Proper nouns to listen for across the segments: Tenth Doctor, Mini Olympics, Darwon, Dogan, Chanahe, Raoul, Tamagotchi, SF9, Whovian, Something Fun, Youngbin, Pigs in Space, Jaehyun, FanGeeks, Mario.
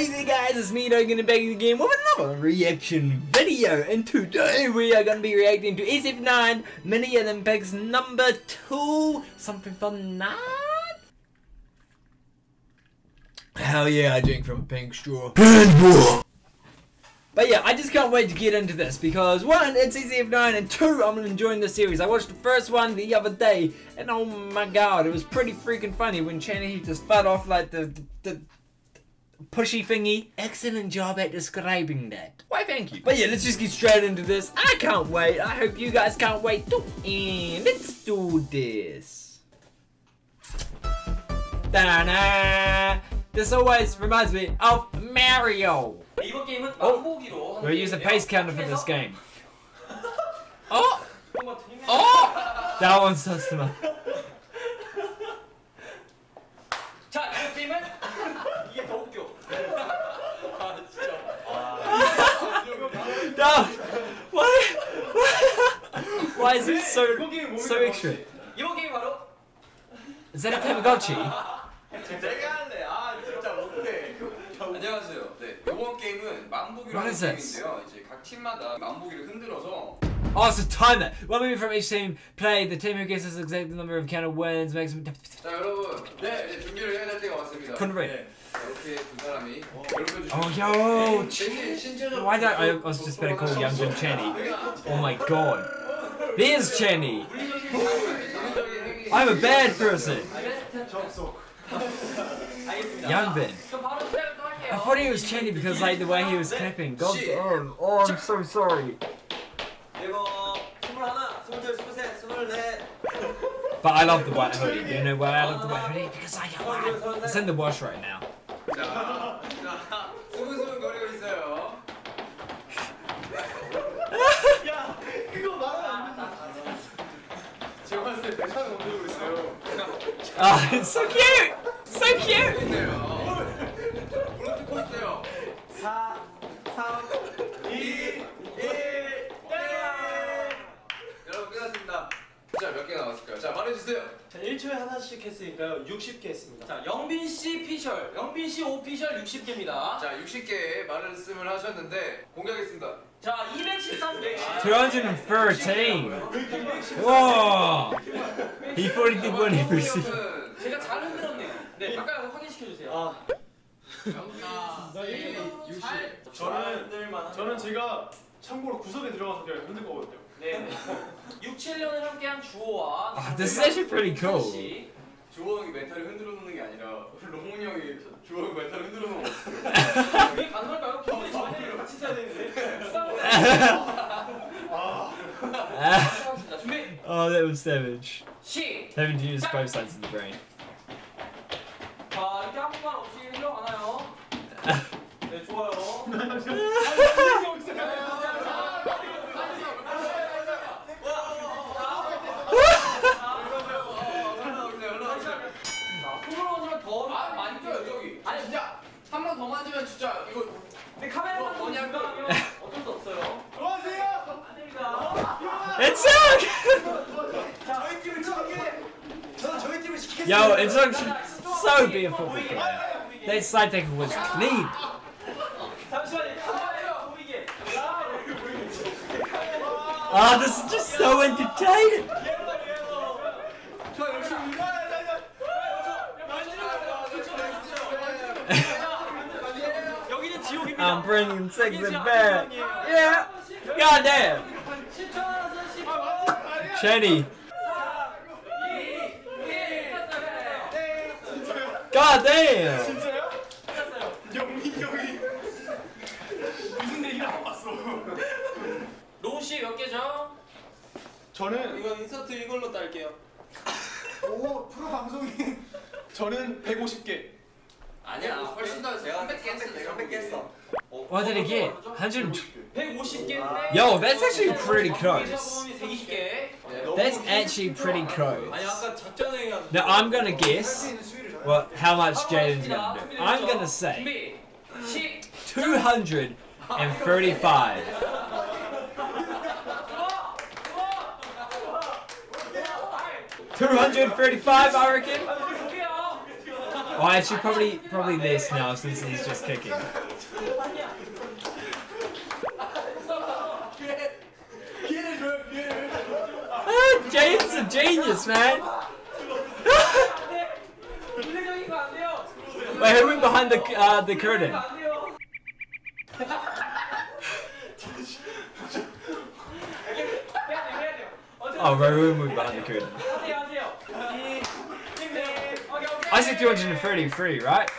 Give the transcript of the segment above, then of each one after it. Hey there guys, it's me Dogan back again with another reaction video, and today we are going to be reacting to SF9 Mini Olympics number 2, something fun not? Hell yeah, I drink from a pink straw. But yeah, I just can't wait to get into this because 1, it's SF9, and 2, I'm enjoying this series. I watched the first one the other day and oh my god, it was pretty freaking funny when Chanahe just fought off like the pushy thingy. Excellent job at describing that. Why thank you. But yeah, let's just get straight into this. I can't wait. I hope you guys can't wait too. And let's do this. Ta-da! This always reminds me of Mario. Oh, we'll use a pace counter for this game. Oh! Oh! That one's customer. No! Why is it so extra? Is that a Tamagotchi? What is this? Oh, it's a timer! One movie from each team play. The team who guesses the exact number of counter wins makes them. Couldn't read. Oh yo! Why don't I was just better call Young Jim Chanahe? Oh my god! There's Chanahe. I'm a bad person. Young Ben. I thought he was Chanahe because like the way he was clapping. God damn! Oh, I'm so sorry. But I love the white hoodie. You know why I love the white hoodie? Because I get one. It's in the wash right now. Oh, it's so cute! So cute! Whoa! He thought he did what he received. Oh, this is actually pretty cool. Oh, that was savage. Having to use both sides of the brain. It's so yo, it's so beautiful. That side tackle was clean. Oh, this is just so entertaining. I'm bringing things in back. Yeah. God damn. Chanahe. God damn. What did I get? 100. Yo, that's actually pretty close. That's actually pretty close. Now I'm gonna guess what how much Jaden's gonna do. I'm gonna say 235. $235, I reckon. Well, I should probably this now since he's just kicking. James a genius, man. Wait, who went behind the curtain? Oh, Raoul moved behind the curtain. I said 233, right?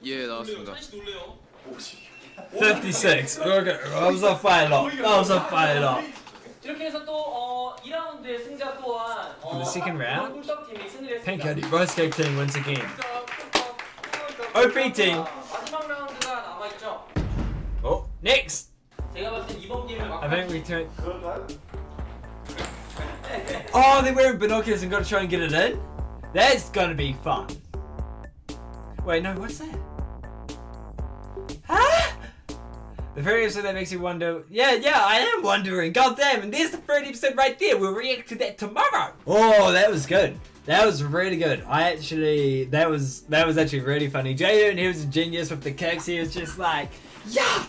Yeah, that was good. 56. Okay, I was off by a lot. I was off by a lot. For the second round, Pink Candy Rice Cake team wins again. OP team. Oh, next. I think we turn. Oh, they're wearing binoculars and got to try and get it in. That's gonna be fun. Wait, no, what's that? Huh? The very episode that makes you wonder. Yeah, I am wondering. God damn, and there's the 30% right there. We'll react to that tomorrow. Oh, that was good. That was really good. That was actually really funny. Jaehyun, he was a genius with the kicks. He was just like, yeah.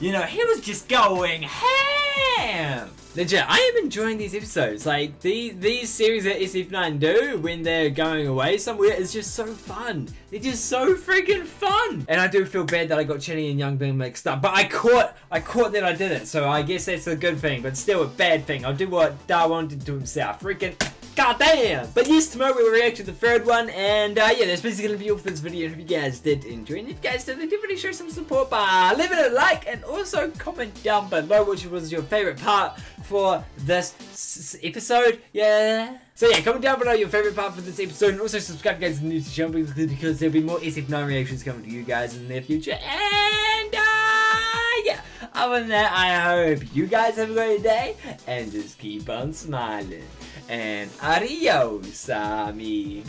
You know, he was just going ham. Legit, I am enjoying these episodes. Like, these series that SF9 do when they're going away somewhere is just so fun. They're just so freaking fun. And I do feel bad that I got Chinny and Youngbin mixed up. But I caught that I did it. So I guess that's a good thing, but still a bad thing. I'll do what Darwon did to himself. Freaking... God damn! But yes, tomorrow we will react to the third one, and yeah, that's basically gonna be all for this video. If you guys did enjoy, and if you guys did, then definitely show some support by leaving a like and also comment down below which was your favorite part for this episode. Yeah. So yeah, comment down below your favorite part for this episode, and also subscribe, guys, to the YouTube channel because there'll be more SF9 reactions coming to you guys in the near future. And yeah, other than that, I hope you guys have a great day and just keep on smiling. And adios, amigos.